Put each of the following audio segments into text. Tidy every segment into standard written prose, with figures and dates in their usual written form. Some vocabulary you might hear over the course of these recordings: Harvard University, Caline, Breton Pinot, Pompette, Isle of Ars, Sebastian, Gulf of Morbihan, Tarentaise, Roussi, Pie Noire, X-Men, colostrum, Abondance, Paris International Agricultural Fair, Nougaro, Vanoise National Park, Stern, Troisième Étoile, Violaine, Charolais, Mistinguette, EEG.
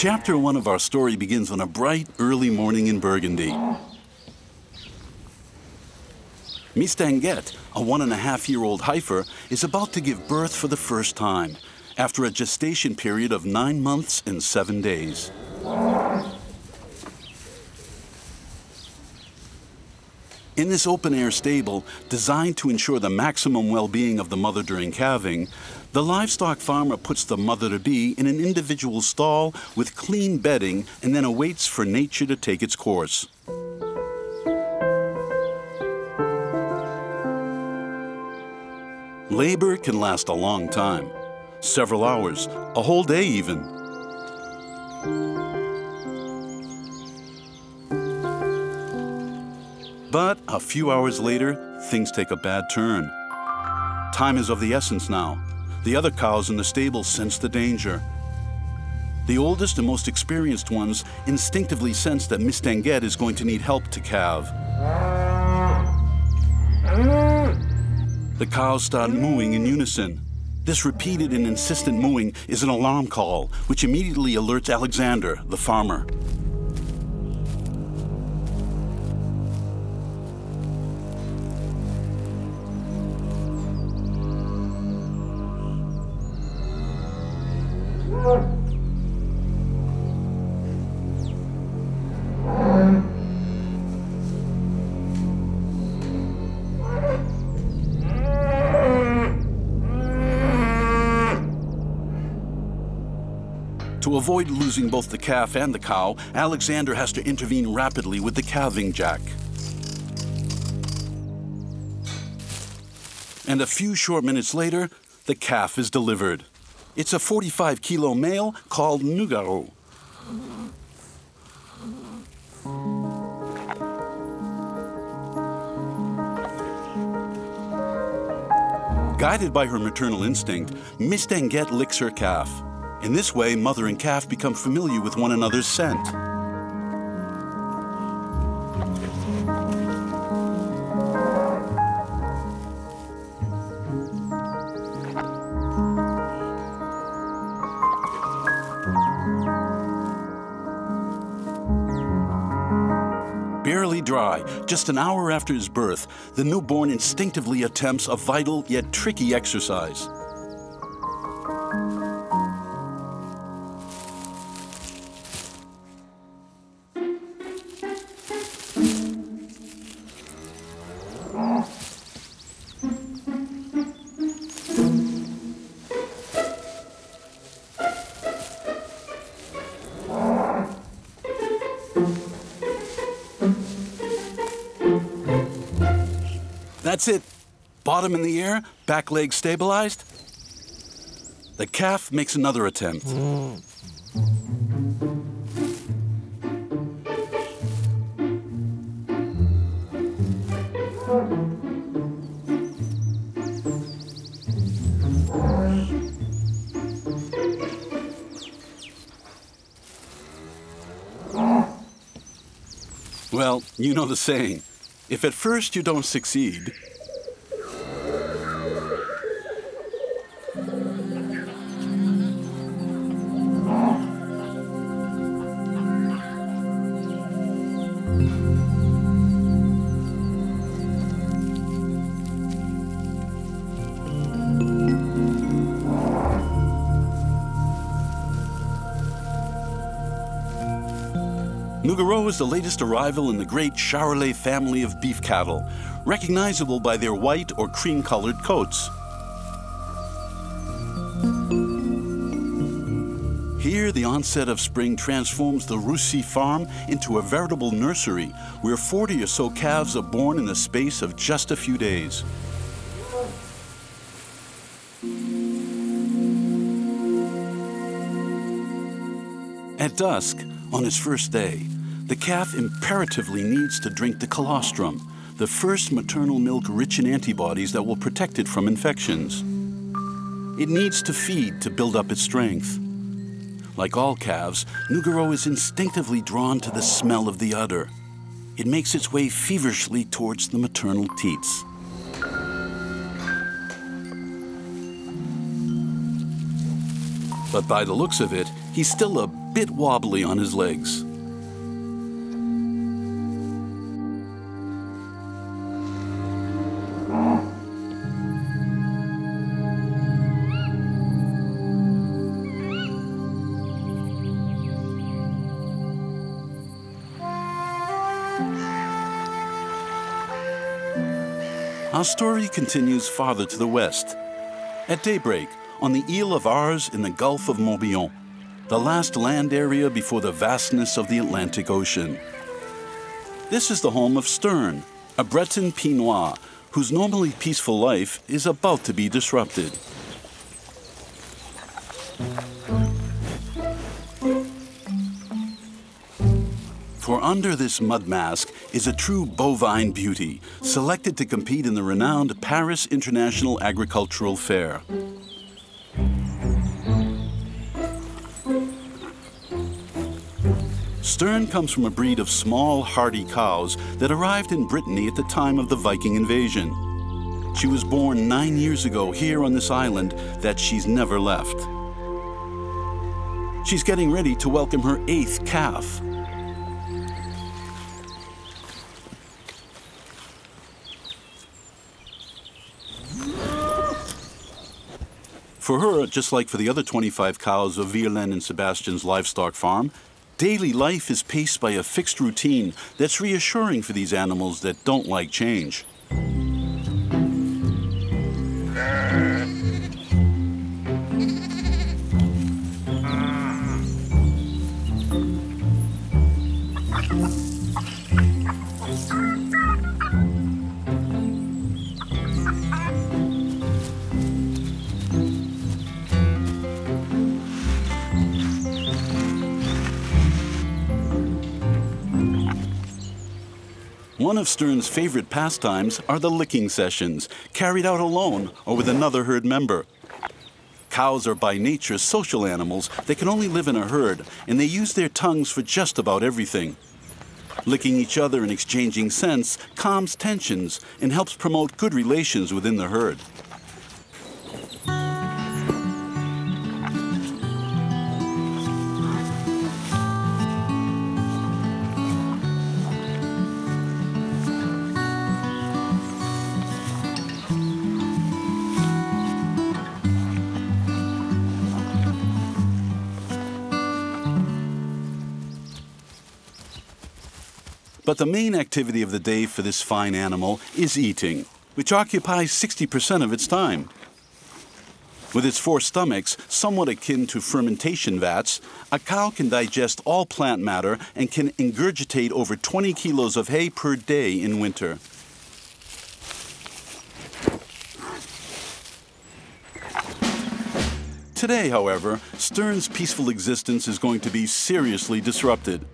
Chapter 1 of our story begins on a bright, early morning in Burgundy. Mistinguette, a 1.5-year-old heifer, is about to give birth for the first time, after a gestation period of 9 months and 7 days. In this open-air stable, designed to ensure the maximum well-being of the mother during calving, the livestock farmer puts the mother-to-be in an individual stall with clean bedding and then awaits for nature to take its course. Labor can last a long time, several hours, a whole day even. But a few hours later, things take a bad turn. Time is of the essence now. The other cows in the stable sense the danger. The oldest and most experienced ones instinctively sense that Mistinguette is going to need help to calve. The cows start mooing in unison. This repeated and insistent mooing is an alarm call, which immediately alerts Alexander, the farmer. To avoid losing both the calf and the cow, Alexander has to intervene rapidly with the calving jack. And a few short minutes later, the calf is delivered. It's a 45-kilo male called Nougaro. Guided by her maternal instinct, Mistinguette licks her calf. In this way, mother and calf become familiar with one another's scent. Barely dry, just an hour after his birth, the newborn instinctively attempts a vital yet tricky exercise. That's it. Bottom in the air, back leg stabilized. The calf makes another attempt. Well, you know the saying. If at first you don't succeed, Nougaro is the latest arrival in the great Charolais family of beef cattle, recognizable by their white or cream-colored coats. Here, the onset of spring transforms the Roussi farm into a veritable nursery, where 40 or so calves are born in the space of just a few days. At dusk, on his first day, the calf imperatively needs to drink the colostrum, the first maternal milk rich in antibodies that will protect it from infections. It needs to feed to build up its strength. Like all calves, Nougaro is instinctively drawn to the smell of the udder. It makes its way feverishly towards the maternal teats. But by the looks of it, he's still a bit wobbly on his legs. Our story continues farther to the west. At daybreak, on the Isle of Ars in the Gulf of Morbihan, the last land area before the vastness of the Atlantic Ocean. This is the home of Stern, a Breton Pinot, whose normally peaceful life is about to be disrupted. For under this mud mask is a true bovine beauty, selected to compete in the renowned Paris International Agricultural Fair. Stern comes from a breed of small, hardy cows that arrived in Brittany at the time of the Viking invasion. She was born 9 years ago here on this island that she's never left. She's getting ready to welcome her 8th calf. For her, just like for the other 25 cows of Violaine and Sebastian's livestock farm, daily life is paced by a fixed routine that's reassuring for these animals that don't like change. One of Stern's favorite pastimes are the licking sessions, carried out alone or with another herd member. Cows are by nature social animals. They can only live in a herd, and they use their tongues for just about everything. Licking each other and exchanging scents calms tensions and helps promote good relations within the herd. But the main activity of the day for this fine animal is eating, which occupies 60% of its time. With its four stomachs, somewhat akin to fermentation vats, a cow can digest all plant matter and can ingurgitate over 20 kilos of hay per day in winter. Today, however, Stern's peaceful existence is going to be seriously disrupted.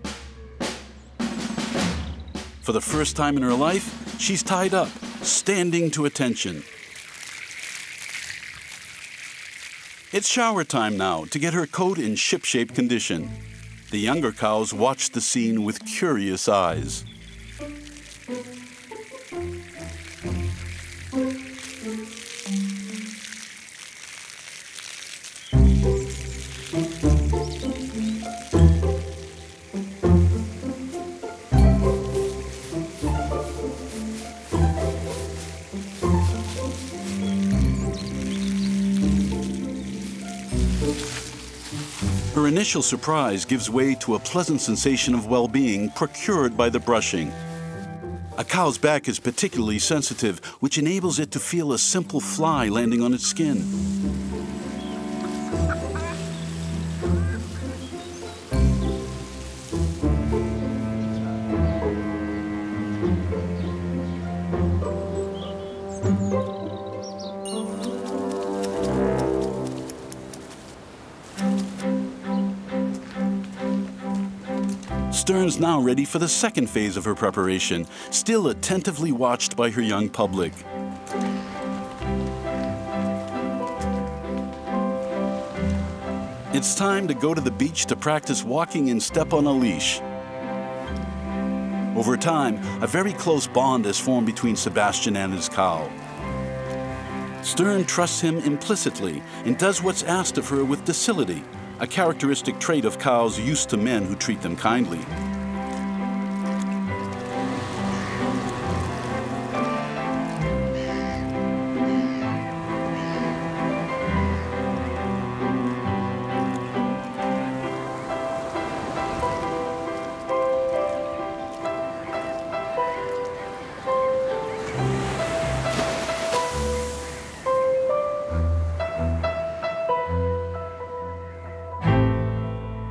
For the first time in her life, she's tied up, standing to attention. It's shower time now to get her coat in shipshape condition. The younger cows watch the scene with curious eyes. The initial surprise gives way to a pleasant sensation of well-being procured by the brushing. A cow's back is particularly sensitive, which enables it to feel a simple fly landing on its skin. Stern's now ready for the second phase of her preparation, still attentively watched by her young public. It's time to go to the beach to practice walking in step on a leash. Over time, a very close bond is formed between Sebastian and his cow. Stern trusts him implicitly and does what's asked of her with docility, a characteristic trait of cows used to men who treat them kindly.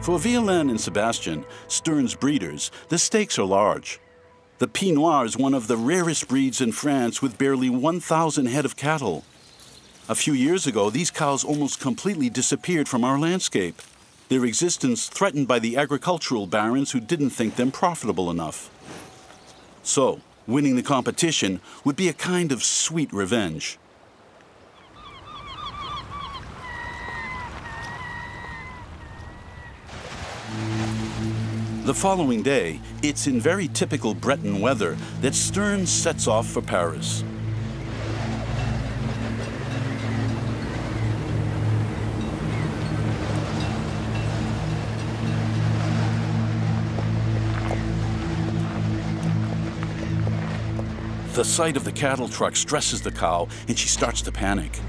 For Violaine and Sebastian, Stern's breeders, the stakes are large. The Pie Noire is one of the rarest breeds in France with barely 1,000 head of cattle. A few years ago, these cows almost completely disappeared from our landscape, their existence threatened by the agricultural barons who didn't think them profitable enough. So, winning the competition would be a kind of sweet revenge. The following day, it's in very typical Breton weather that Stern sets off for Paris. The sight of the cattle truck stresses the cow, and she starts to panic.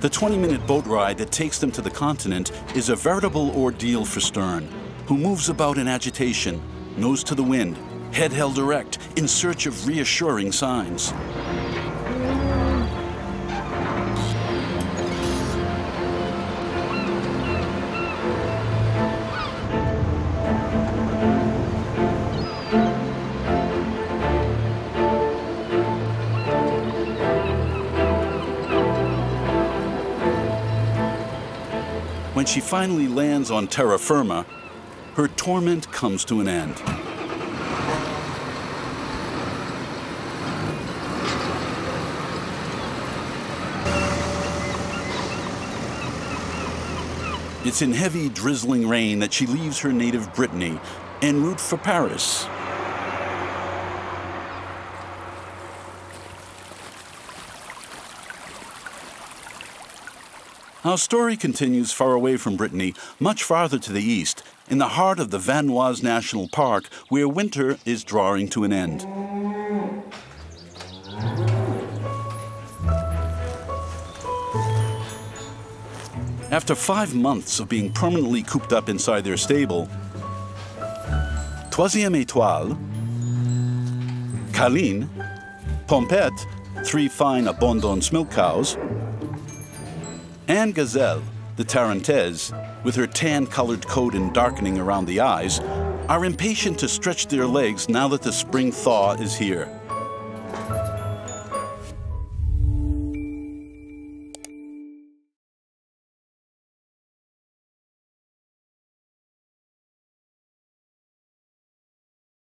The 20-minute boat ride that takes them to the continent is a veritable ordeal for Stern, who moves about in agitation, nose to the wind, head held erect, in search of reassuring signs. When she finally lands on terra firma, her torment comes to an end. It's in heavy, drizzling rain that she leaves her native Brittany en route for Paris. Our story continues far away from Brittany, much farther to the east, in the heart of the Vanoise National Park, where winter is drawing to an end. After 5 months of being permanently cooped up inside their stable, Troisième Étoile, Caline, Pompette, three fine Abondance milk cows, Anne Gazelle, the Tarentaise, with her tan-colored coat and darkening around the eyes, are impatient to stretch their legs now that the spring thaw is here.